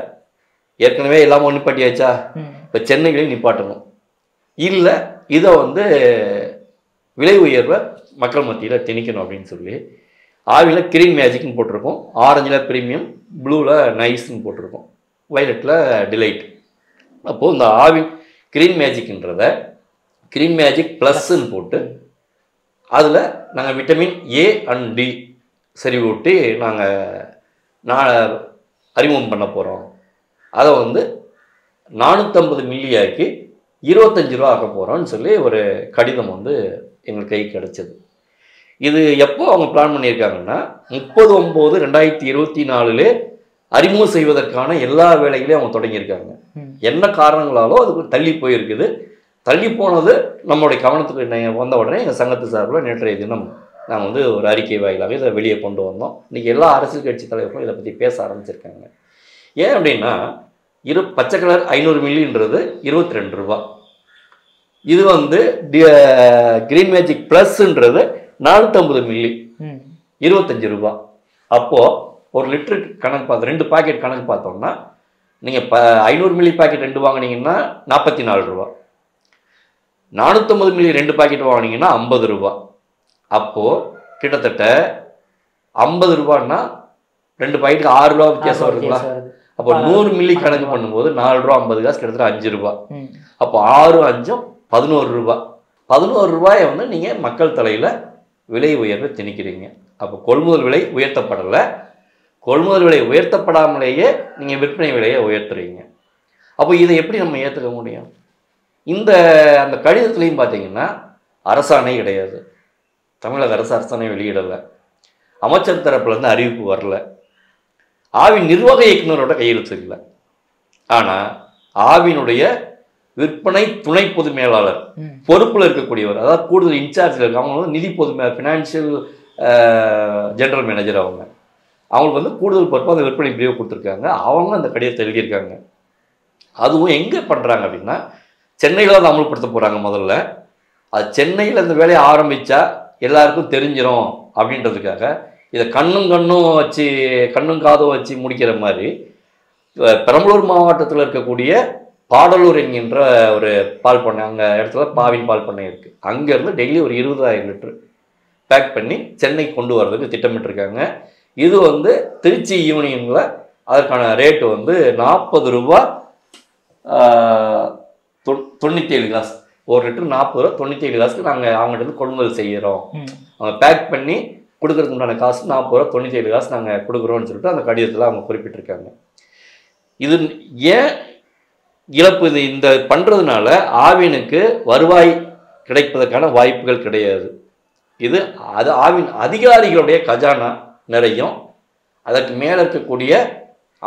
ஏற்கனவே எல்லாமே நிப்பாட்டியாச்சா, இப்போ சென்னைகளையும் நிப்பாட்டணும். இல்லை இதை வந்து விலை உயர்வை மக்கள் மத்தியில் திணிக்கணும் அப்படின்னு சொல்லி ஆவியில் கிரீன் மேஜிக்னு போட்டிருக்கோம், ஆரஞ்சில் ப்ரீமியம், ப்ளூவில் நைஸ்ன்னு போட்டிருக்கோம், வயலட்டில் டிலைட். அப்போது இந்த ஆவி கிரீன் மேஜிக்ன்றத கிரீன் மேஜிக் ப்ளஸ்ன்னு போட்டு அதில் நாங்கள் விட்டமின் ஏ அண்ட் டி செறிவூட்டி நாங்கள் அறிமுகம் பண்ண போகிறோம். அதை வந்து 450 மில்லியாக்கி 25 ரூபா ஆக்க போகிறோம்னு சொல்லி ஒரு கடிதம் வந்து எங்கள் கைக்கு கிடச்சிது. இது எப்போ அவங்க பிளான் பண்ணியிருக்காங்கன்னா, 30/9/2024 அறிமுகம் செய்வதற்கான எல்லா வேலைகளையும் அவங்க தொடங்கியிருக்காங்க. என்ன காரணங்களாலோ அதுக்கு தள்ளி போயிருக்குது. தள்ளி போனது நம்மளுடைய கவனத்துக்கு வந்த உடனே எங்கள் சங்கத்து சார்பில் நேற்றைய தினம் நாங்கள் வந்து ஒரு அறிக்கை வாயிலாக இதை வெளியே கொண்டு வந்தோம். இன்றைக்கி எல்லா அரசியல் கட்சி தலைவர்களும் இதை பற்றி பேச ஆரம்பிச்சிருக்காங்க. ஏன் அப்படின்னா, பச்சை கலர் 500 மில்லின்றது 22 ரூபா, இது வந்து கிரீன் மேஜிக் ப்ளஸ்ன்றது 450 மில்லி 25 ரூபா. அப்போது ஒரு லிட்டருக்கு கணக்கு பார்த்து 2 பாக்கெட் கணக்கு பார்த்தோம்னா, நீங்கள் 500 மில்லி பாக்கெட் 2 வாங்கினீங்கன்னா 44 ரூபா, 450 மில்லி 2 பாக்கெட் வாங்கினீங்கன்னா 50 ரூபா. அப்போது கிட்டத்தட்ட 50 ரூபான்னா 2 பாக்கெட்டுக்கு 6 ரூபா வித்தியாசம் வருதுங்களா? அப்போ 100 மில்லி கணக்கு பண்ணும்போது 4 ரூபா 50 காசு, கிட்டத்தட்ட 5 ரூபா. அப்போ 6, 5 11 ரூபாய். 11 ரூபாயை வந்து நீங்கள் மக்கள் தலையில் விலை உயர்வை திணிக்கிறீங்க. அப்போ கொள்முதல் விலை உயர்த்தப்படலை, கொள்முதல் விலை உயர்த்தப்படாமலேயே நீங்கள் விற்பனை விலையை உயர்த்துறீங்க. அப்போ இதை எப்படி நம்ம ஏற்றுக்க முடியும்? இந்த அந்த கடிதத்துலேயும் பார்த்தீங்கன்னா அரசாணை கிடையாது, தமிழக அரசு அரசாணை வெளியிடலை, அமைச்சர் தரப்புலேருந்து அறிவிப்பு வரல, ஆவின் நிர்வாக இயக்குநரோட கையெழுத்து இல்லை. ஆனால் ஆவினுடைய விற்பனை துணை பொது மேலாளர் பொறுப்பில் இருக்கக்கூடியவர், அதாவது கூடுதல் இன்சார்ஜில் இருக்க அவங்க வந்து நிதி பொது ஃபினான்ஷியல் ஜெனரல் மேனேஜர், அவங்க அவங்களுக்கு வந்து கூடுதல் பொறுப்பாக அந்த விற்பனை பிரிவு கொடுத்துருக்காங்க. அவங்க அந்த கடிதத்தை எழுதியிருக்காங்க. அதுவும் எங்கே பண்ணுறாங்க அப்படின்னா சென்னையில் அதை அமல்படுத்த போகிறாங்க. முதல்ல அது சென்னையில் அந்த வேலையை ஆரம்பித்தா எல்லாருக்கும் தெரிஞ்சிடும் அப்படின்றதுக்காக இதை கண்ணும் காதும் வச்சு முடிக்கிற மாதிரி பெரம்பலூர் மாவட்டத்தில் இருக்கக்கூடிய பாடலூர் என்கின்ற ஒரு பால் பண்ணை, அங்கே இடத்துல பாவின் பால் பண்ணை இருக்குது, அங்கேருந்து டெய்லி ஒரு 20,000 லிட்டர் பேக் பண்ணி சென்னைக்கு கொண்டு வர்றதுக்கு திட்டமிட்டிருக்காங்க. இது வந்து திருச்சி யூனியனில் அதற்கான ரேட்டு வந்து 40 ரூபா 97 கிளாஸ், 1 லிட்டர் 40 ரூபா 97 கிளாஸ்க்கு நாங்கள் அவங்ககிட்ட கொள்முதல் செய்கிறோம், அவங்க பேக் பண்ணி கொடுக்கறதுக்கு உண்டான காசு 40 ரூபா 97 காசு நாங்கள் கொடுக்குறோன்னு சொல்லிட்டு அந்த கடிதத்தில் அவங்க குறிப்பிட்டிருக்காங்க. இது ஏன் இழப்பு? இது இந்த பண்ணுறதுனால ஆவினுக்கு வருவாய் கிடைப்பதற்கான வாய்ப்புகள் கிடையாது. இது அது ஆவின் அதிகாரிகளுடைய கஜானா நிறையும், அதற்கு மேலே இருக்கக்கூடிய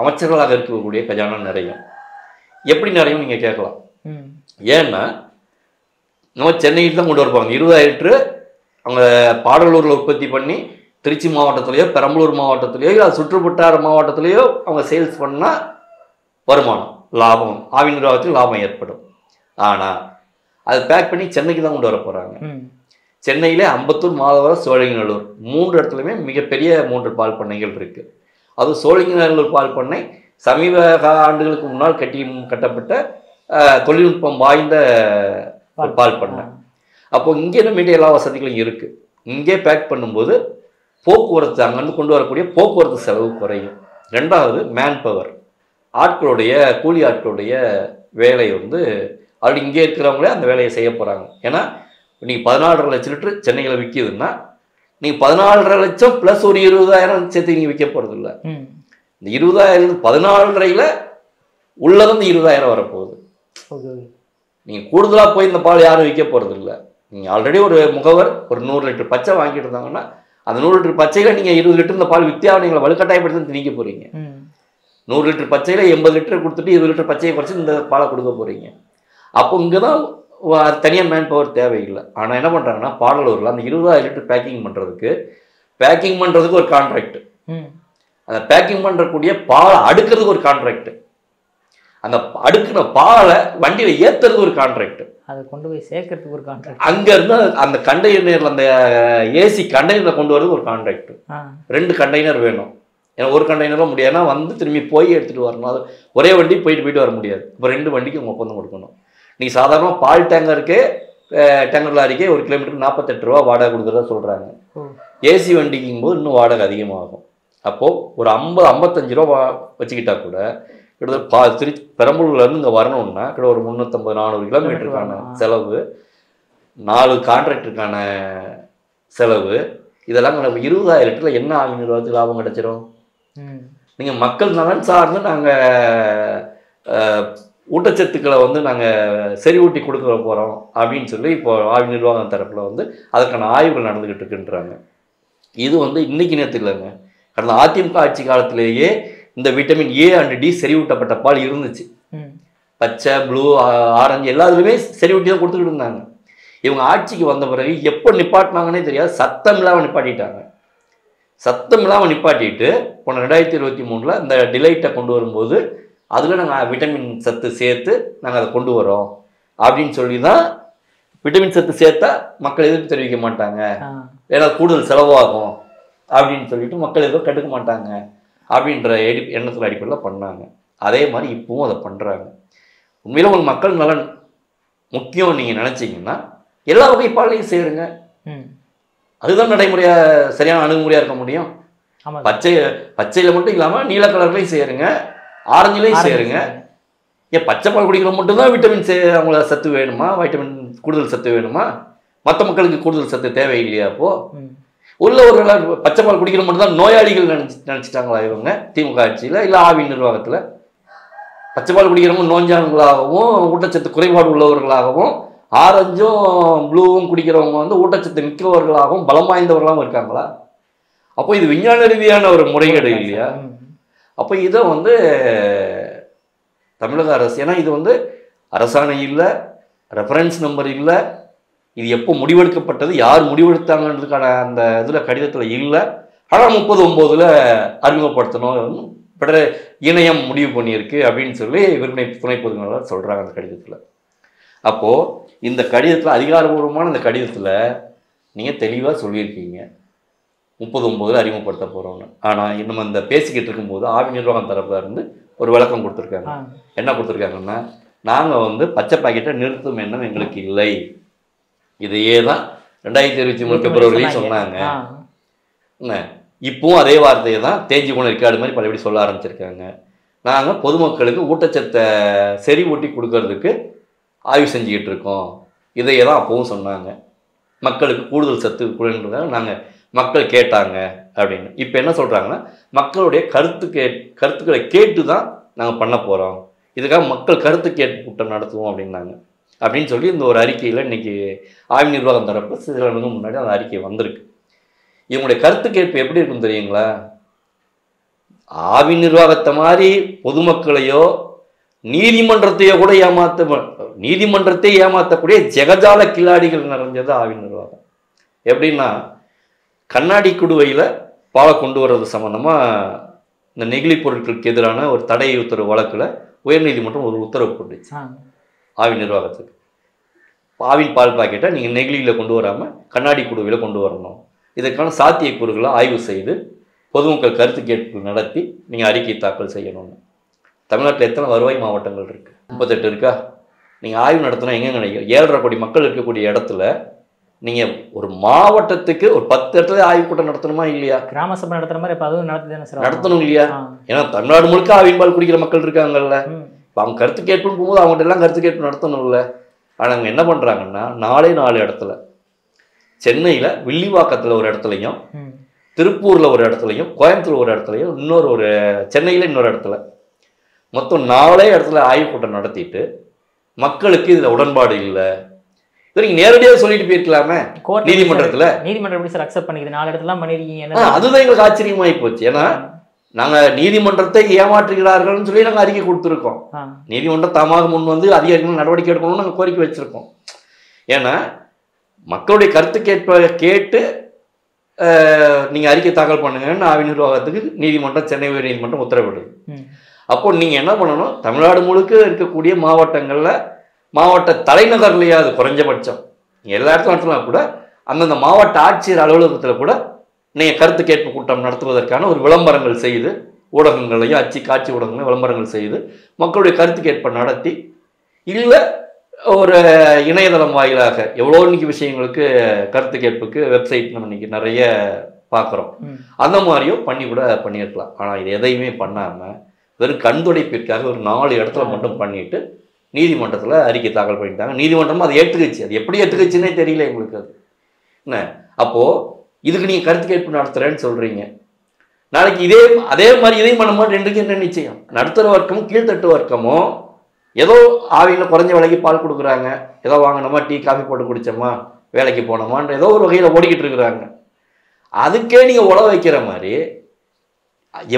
அமைச்சர்களாக இருக்கக்கூடிய கஜானா நிறையும். எப்படி நிறையும் நீங்கள் கேட்கலாம். ஏன்னா நம்ம சென்னையில் தான் கொண்டு வருவாங்க 20,000 லிட்டரு, அவங்க பாடலூரில் உற்பத்தி பண்ணி திருச்சி மாவட்டத்திலேயோ பெரம்பலூர் மாவட்டத்திலேயோ சுற்றுப்புட்டார மாவட்டத்திலேயோ அவங்க சேல்ஸ் பண்ணால் வருமானம், லாபம், ஆவின் நிர்வாகத்தில் லாபம் ஏற்படும். ஆனால் அது பேக் பண்ணி சென்னைக்கு தான் கொண்டு வர போகிறாங்க. சென்னையிலே அம்பத்தூர், மாதவரம், சோழிங்கநல்லூர் 3 இடத்துலையுமே மிகப்பெரிய 3 பால் பண்ணைகள் இருக்குது. அதுவும் சோழிங்கநல்லூர் பால் பண்ணை சமீப ஆண்டுகளுக்கு முன்னால் கட்டப்பட்ட தொழில்நுட்பம் வாய்ந்த பால் பண்ணை. அப்போது இங்கே இன்னும் எல்லா வசதிகளும் இருக்குது. இங்கே பேக் பண்ணும்போது போக்குவரத்து, அங்கேருந்து கொண்டு வரக்கூடிய போக்குவரத்து செலவு குறையும். 2வது மேன் பவர், ஆட்களுடைய கூலி ஆட்களுடைய வேலை வந்து அப்படி இங்கே இருக்கிறவங்களே அந்த வேலையை செய்ய போகிறாங்க. ஏன்னா நீங்கள் 14.5 லட்சம் லிட்டரு சென்னையில் விற்கிதுன்னா நீங்கள் 14.5 லட்சம் ப்ளஸ் ஒரு 20,000 சேர்த்து நீங்கள் விற்க போகிறது இல்லை. இந்த 20,000 14.5ல் உள்ளதும் 20,000 வரப்போகுது. நீங்கள் கூடுதலாக போய் இந்த பால் யாரும் விற்க போகிறது இல்லை. நீங்கள் ஆல்ரெடி ஒரு முகவர் ஒரு 100 லிட்டர் பச்சை வாங்கிட்டு இருந்தாங்கன்னா அந்த 100 லிட்டர் பச்சையில் நீங்கள் 20 லிட்டர் இந்த பால் வித்தியாவை நீங்களை வலுக்கட்டாயப்படுத்தி திணிக்க போகிறீங்க. 100 லிட்டர் பச்சையில் 80 லிட்டர் கொடுத்துட்டு 20 லிட்டர் பச்சையை குறைச்சி இந்த பாலை கொடுக்க போகிறீங்க. அப்போ இங்கே தான் தனியாக மேன் பவர் தேவையில்லை. ஆனால் என்ன பண்ணுறாங்கன்னா பாடலூரில் அந்த 20,000 லிட்டர் பேக்கிங் பண்ணுறதுக்கு ஒரு கான்ட்ராக்ட், அந்த பேக்கிங் பண்ணுறக்கூடிய பாலை அடுக்கிறதுக்கு ஒரு கான்ட்ராக்ட், அந்த அடுக்கின பாலை வண்டியில் ஏற்றுறதுக்கு ஒரு கான்ட்ராக்ட், அதை கொண்டு போய் சேர்க்கறதுக்கு ஒரு கான்ட்ராக்ட், அங்கேருந்து அந்த கண்டெய்னரில் அந்த ஏசி கண்டெய்னரில் கொண்டு வரதுக்கு ஒரு கான்ட்ராக்ட். 2 கண்டெய்னர் வேணும். ஏன்னா ஒரு கண்டெய்னரும் முடியாதுன்னா வந்து திரும்பி போய் எடுத்துகிட்டு வரணும். அது ஒரே வண்டி போயிட்டு வர முடியாது. இப்போ 2 வண்டிக்கு உங்கள் ஒப்பந்தம் கொடுக்கணும். நீங்கள் சாதாரணமாக பால் டேங்கர் லாரிக்கே 1 கிலோமீட்டருக்கு 48 ரூபா வாடகை கொடுக்குறதா சொல்கிறாங்க. ஏசி வண்டிக்கும் போது இன்னும் வாடகை அதிகமாகும். அப்போது ஒரு 50-55 ரூபா வச்சுக்கிட்டா கூட கிட்டத்தட்ட பெரம்பலூர்லேருந்து இங்கே வரணும்னா கிட்ட ஒரு 350-400 கிலோமீட்டருக்கான செலவு, 4 கான்ட்ராக்டருக்கான செலவு, இதெல்லாம் நம்ம 20,000 லிட்டரில் என்ன ஆவின் நிர்வாகத்துக்கு லாபம் கிடைச்சிடும்? நீங்கள் மக்கள் நலன் சார்ந்து நாங்கள் ஊட்டச்சத்துக்களை வந்து நாங்கள் செறிவூட்டி கொடுக்க போகிறோம் அப்படின்னு சொல்லி இப்போ ஆவின் நிர்வாகம் தரப்பில் வந்து அதற்கான ஆய்வுகள் நடந்துக்கிட்டு இருக்குன்றாங்க. இது வந்து இன்னைக்கு நேரத்துக்கு இல்லைங்க, கடந்த அதிமுக ஆட்சி காலத்திலேயே இந்த விட்டமின் A and D செறிவூட்டப்பட்ட பால் இருந்துச்சு. பச்சை, ப்ளூ, ஆரஞ்சு எல்லாத்துலேயுமே செறிவூட்டி தான் கொடுத்துக்கிட்டு இருந்தாங்க. இவங்க ஆட்சிக்கு வந்த பிறகு எப்போ நிப்பாட்டினாங்கன்னே தெரியாது, சத்தம் இல்லாமல் நிப்பாட்டிட்டு போன 2023 இந்த டிலைட்டை கொண்டு வரும்போது அதில் நாங்கள் விட்டமின் சத்து சேர்த்து நாங்கள் அதை கொண்டு வரோம் அப்படின்னு சொல்லி தான். விட்டமின் சத்து சேர்த்தா மக்கள் எதிர்ப்பு தெரிவிக்க மாட்டாங்க, ஏன்னா கூடுதல் செலவாகும் அப்படின்னு சொல்லிட்டு மக்கள் எதுவும் கட்டுக்க மாட்டாங்க அப்படின்ற எண்ணத்தில் அடிப்படையில் பண்ணாங்க. அதே மாதிரி இப்பவும் அதை பண்ணுறாங்க. உண்மையில் உங்களுக்கு மக்கள் நலன் முக்கியம் நீங்கள் நினச்சிங்கன்னா எல்லா வகை பாலையும் சேருங்க. அதுதான் நடைமுறையாக சரியான அணுகுமுறையாக இருக்க முடியும். பச்சையில் மட்டும் இல்லாமல் நீல கலர்லையும் சேருங்க, ஆரஞ்சுலையும் சேருங்க, Ya பச்சை பால் குடிக்கிறவங்க மட்டும் தான் விட்டமின் சி அவங்கள சத்து வேணுமா, வைட்டமின் கூடுதல் சத்து வேணுமா? மற்ற மக்களுக்கு கூடுதல் சத்து தேவை இல்லையா? அப்போ உள்ள ஒரு பச்சை பால் குடிக்கிற மட்டும் தான் நோயாளிகள் நினைச்சிட்டாங்களா இவங்க திமுக ஆட்சியில்? இல்லை ஆவின் நிர்வாகத்தில் பச்சை பால் குடிக்கிறவங்க நோஞ்சான்களாகவும் ஊட்டச்சத்து குறைபாடு உள்ளவர்களாகவும், ஆரஞ்சும் ப்ளூவும் குடிக்கிறவங்க வந்து ஊட்டச்சத்து மிக்கவர்களாகவும் பலம் வாய்ந்தவர்களாகவும் இருக்காங்களா? அப்போ இது விஞ்ஞான ரீதியான ஒரு முறைகேடு இல்லையா? அப்போ இதை வந்து தமிழக அரசு, ஏன்னா இது வந்து அரசாணை இல்லை, ரெஃபரன்ஸ் நம்பர் இல்லை, இது எப்போ முடிவெடுக்கப்பட்டது, யார் முடிவெடுத்தாங்கன்றதுக்கான அந்த இதில் கடிதத்தில் இல்லை. ஆனால் 30/9 அறிமுகப்படுத்தணும் பிற இணையம் முடிவு பண்ணியிருக்கு அப்படின்னு சொல்லி விற்பனை துணை பொதுநலர் சொல்கிறாங்க அந்த கடிதத்தில். அப்போது இந்த கடிதத்தில், அதிகாரபூர்வமான இந்த கடிதத்தில் நீங்கள் தெளிவாக சொல்லியிருக்கீங்க 30/9 அறிமுகப்படுத்த போகிறோம்னு. ஆனால் இன்னும் அந்த பேசிக்கிட்டு இருக்கும்போது ஆவின் நிர்வாகம் தரப்பில் இருந்து ஒரு விளக்கம் கொடுத்துருக்காங்க. என்ன கொடுத்துருக்காங்கன்னா, நாங்கள் வந்து பச்சை பாக்கெட்டை நிறுத்தும் எண்ணம் எங்களுக்கு இல்லை. இதையே தான் 2023 பிப்ரவரிலையும் சொன்னாங்க. என்ன இப்பவும் அதே வார்த்தையை தான் தேஞ்சி போன இருக்காது மாதிரி பலபடி சொல்ல ஆரம்பிச்சிருக்காங்க. நாங்கள் பொதுமக்களுக்கு ஊட்டச்சத்தை செறிவூட்டி கொடுக்கறதுக்கு ஆய்வு செஞ்சுக்கிட்டு இருக்கோம். இதையே தான் அப்பவும் சொன்னாங்க. மக்களுக்கு கூடுதல் சத்து கொடுன்றதால நாங்கள் மக்கள் கேட்டாங்க அப்படின்னு. இப்போ என்ன சொல்கிறாங்கன்னா, மக்களுடைய கருத்துக்களை கேட்டு தான் நாங்கள் பண்ண போகிறோம், இதுக்காக மக்கள் கருத்து கேட்டு கூட்டம் நடத்துவோம் அப்படின்னு சொல்லி இந்த ஒரு அறிக்கையில் இன்னைக்கு ஆய்வு நிர்வாகம் தரப்பு சில முன்னாடி அந்த அறிக்கை வந்திருக்கு. இவங்களுடைய கருத்து கேட்பு எப்படி இருக்குன்னு தெரியுங்களா? ஆவின் நிர்வாகத்தை மாதிரி பொதுமக்களையோ நீதிமன்றத்தையோ கூட நீதிமன்றத்தை ஏமாற்றக்கூடிய ஜெகஜால கில்லாடிகள் நிறைஞ்சது ஆவின் நிர்வாகம். எப்படின்னா, கண்ணாடி குடுவையில் பாலை கொண்டு வர்றது சம்மந்தமாக இந்த நெகிழி பொருட்களுக்கு எதிரான ஒரு தடை உத்தரவு வழக்கில் உயர்நீதிமன்றம் ஒரு உத்தரவு போட்டுச்சு ஆவின் நிர்வாகத்துக்கு. ஆவின் பால் பாக்கெட்டை நீங்கள் நெகிழியில் கொண்டு வராமல் கண்ணாடி குடுவையில் கொண்டு வரணும், இதற்கான சாத்தியக்கூறுகளை ஆய்வு செய்து பொதுமக்கள் கருத்து கேட்பு நடத்தி நீங்கள் அறிக்கை தாக்கல் செய்யணும்னு. தமிழ்நாட்டில் எத்தனை வருவாய் மாவட்டங்கள் இருக்குது? 38 இருக்கா? நீங்கள் ஆய்வு நடத்தினா எங்கே கிடைக்கும்? 7.5 கோடி மக்கள் இருக்கக்கூடிய இடத்துல நீங்கள் ஒரு மாவட்டத்துக்கு ஒரு 10 இடத்துல ஆய்வு கூட்டம் நடத்தணுமா இல்லையா? கிராம சபை நடத்துகிற மாதிரி இப்போ அதுவும் நடத்தணும் இல்லையா? ஏன்னா தமிழ்நாடு முழுக்க ஆவின் பால் குடிக்கிற மக்கள் இருக்காங்கல்ல, இப்போ அவங்க கருத்து கேட்புன்னு போகும்போது அவங்கள்ட்ட எல்லாம் கருத்து கேட்பு நடத்தணும்ல. ஆனால் அவங்க என்ன பண்ணுறாங்கன்னா, 4 இடத்துல, சென்னையில் வில்லிவாக்கத்தில் ஒரு இடத்துலையும், திருப்பூரில் ஒரு இடத்துலையும், கோயம்புத்தூர் ஒரு இடத்துலையும், சென்னையில் இன்னொரு இடத்துல, மொத்தம் 4 இடத்துல ஆய்வு கூட்டம் நடத்திட்டு மக்களுக்கு இதில் உடன்பாடு இல்லை. இது நீங்கள் நேரடியாக சொல்லிட்டு போயிருக்கலாமே நீதிமன்றத்தில். நீதிமன்றம் அதுதான் எங்களுக்கு ஆச்சரியமாகி போச்சு. ஏன்னா நாங்கள் நீதிமன்றத்தை ஏமாற்றுகிறார்கள்னு சொல்லி நாங்கள் அறிக்கை கொடுத்துருக்கோம். நீதிமன்றம் தாமாக முன் வந்து அதிகாரிகள் நடவடிக்கை எடுக்கணும்னு நாங்கள் கோரிக்கை வச்சுருக்கோம். ஏன்னா மக்களுடைய கருத்து கேட்டு நீங்கள் அறிக்கை தாக்கல் பண்ணுங்கன்னு ஆவின் நிர்வாகத்துக்கு நீதிமன்றம், சென்னை உயர் நீதிமன்றம் உத்தரவிடுது. அப்போ நீங்கள் என்ன பண்ணணும், தமிழ்நாடு முழுக்க இருக்கக்கூடிய மாவட்டங்களில், மாவட்ட தலைநகர்லையாவது குறைஞ்சபட்சம் எல்லா இடத்துலாம் கூட அந்தந்த மாவட்ட ஆட்சியர் அலுவலகத்தில் கூட நீங்கள் கருத்து கேட்பு கூட்டம் நடத்துவதற்கான ஒரு விளம்பரங்கள் செய்து, ஊடகங்களையும் காட்சி ஊடகங்களையும் விளம்பரங்கள் செய்து மக்களுடைய கருத்து கேட்பை நடத்தி, இல்லை ஒரு இணையதளம் வாயிலாக எவ்வளோ இன்னைக்கு விஷயங்களுக்கு கருத்து கேட்புக்கு வெப்சைட் நம்ம இன்னைக்கு நிறைய பார்க்குறோம், அந்த மாதிரியும் பண்ணியிருக்கலாம். ஆனால் இது எதையுமே பண்ணாமல் வெறும் கண்துடைப்பிற்காக ஒரு 4 இடத்துல மட்டும் பண்ணிட்டு நீதிமன்றத்தில் அறிக்கை தாக்கல் பண்ணிட்டாங்க. நீதிமன்றமும் அதை ஏற்றுக்கிச்சு. அது எப்படி ஏற்றுக்கிச்சுன்னே தெரியல எங்களுக்கு. அது என்ன? அப்போது இதுக்கு நீங்கள் கருத்து கேட்பு நடத்துகிறேன்னு சொல்கிறீங்க, நாளைக்கு அதே மாதிரி இதையும் பண்ண மாதிரி ரெண்டுக்கும் என்ன நிச்சயம்? நடுத்தர வர்க்கமும் கீழ்த்தட்டு வர்க்கமும் ஏதோ ஆவியில் குறைஞ்ச விலைக்கு பால் கொடுக்குறாங்க, ஏதோ வாங்கினோமா, டீ காஃபி போட்டு குடித்தோமா, வேலைக்கு போனோமான்ற ஏதோ ஒரு வகையில் ஓடிக்கிட்டு இருக்கிறாங்க. அதுக்கே நீங்கள் உழ வைக்கிற மாதிரி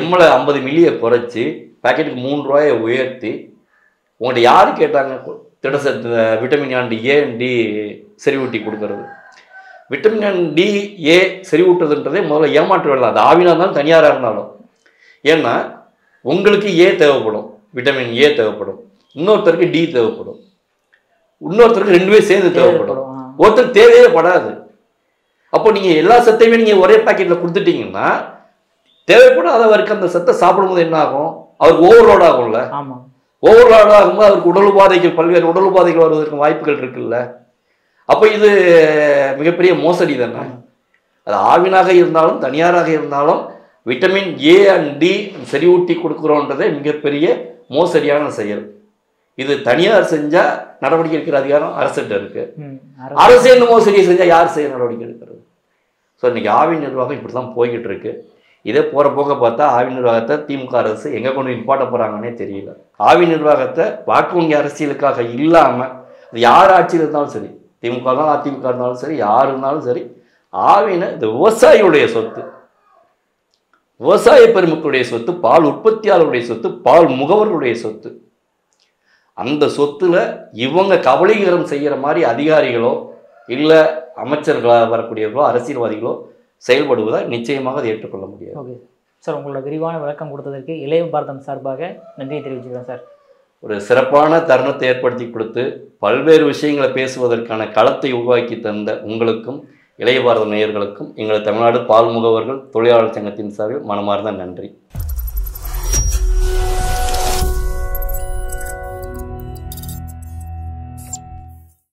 எம்எல்ஏ 50 மில்லியை குறைச்சி பாக்கெட்டுக்கு 3 ரூபாயை உயர்த்தி, உங்கள்கிட்ட யார் கேட்டாங்க திடசத்து விட்டமின் A, D செறிவூட்டி கொடுக்கறது? விட்டமின் D, A செறிவூட்டுறதுன்றதே முதல்ல ஏமாற்று வேலை. அது ஆவினாக இருந்தாலும் தனியாராக இருந்தாலும். ஏன்னா உங்களுக்கு A தேவைப்படும், விட்டமின் A தேவைப்படும், இன்னொருத்தருக்கு D தேவைப்படும், இன்னொருத்தருக்கு 2 பேர் சேர்ந்து தேவைப்படும், ஒருத்தருக்கு தேவையே படாது. அப்போ நீங்கள் எல்லா சத்தையுமே நீங்கள் ஒரே பாக்கெட்டில் கொடுத்துட்டீங்கன்னா தேவைப்படாத அவருக்கு அந்த சத்தை சாப்பிடும்போது என்ன ஆகும்? அவருக்கு ஓவர்லோட் ஆகும்ல. ஓவர்லோட் ஆகும்போது அவருக்கு உடல் உபாதைகள், பல்வேறு உடல் உபாதைகள் வருவதற்கு வாய்ப்புகள் இருக்குல்ல. அப்போ இது மிகப்பெரிய மோசடி தானே. அது ஆவினாக இருந்தாலும் தனியாராக இருந்தாலும் விட்டமின் A, D செறிவூட்டி கொடுக்குறோன்றதே மிகப்பெரிய மோசடியான செயல். இது தனியார் செஞ்சா நடவடிக்கை எடுக்கிற அதிகாரம் அரசிட்ட இருக்கு. அரசு என்னமோ சரி செஞ்சா யார் செய்ய நடவடிக்கை எடுக்கிறது? ஸோ இன்னைக்கு ஆவின் நிர்வாகம் இப்படிதான் போய்கிட்டு இருக்கு. இதே போற போக பார்த்தா ஆவின் நிர்வாகத்தை திமுக அரசு எங்க கொண்டு நிப்பாட்ட போறாங்கன்னே தெரியல. ஆவின் நிர்வாகத்தை வாக்கு வங்கி அரசியலுக்காக இல்லாம யார் ஆட்சியில் இருந்தாலும் சரி, திமுக இருந்தாலும் அதிமுக இருந்தாலும் சரி, யார் இருந்தாலும் சரி, ஆவின இந்த விவசாயியுடைய சொத்து, விவசாய பெருமக்களுடைய சொத்து, பால் உற்பத்தியாளர்களுடைய சொத்து, பால் முகவர்களுடைய சொத்து. அந்த சொத்துல இவங்க கபலீகரம் செய்யற மாதிரி அதிகாரிகளோ இல்லை அமைச்சர்களாக வரக்கூடியவர்களோ அரசியல்வாதிகளோ செயல்படுவதால் நிச்சயமாக அதை ஏற்றுக்கொள்ள முடியாது. ஓகே சார், உங்களோட விரிவான விளக்கம் கொடுத்ததற்கு இளைய பாரதம் சார்பாக நன்றியை தெரிவிச்சுக்கிறேன் சார். ஒரு சிறப்பான தருணத்தை ஏற்படுத்தி கொடுத்து பல்வேறு விஷயங்களை பேசுவதற்கான களத்தை உருவாக்கி தந்த உங்களுக்கும் இளைய பாரத நேயர்களுக்கும் எங்கள் தமிழ்நாடு பால் முகவர்கள் தொழிலாளர் சங்கத்தின் சார்பில் மனமார்ந்த நன்றி.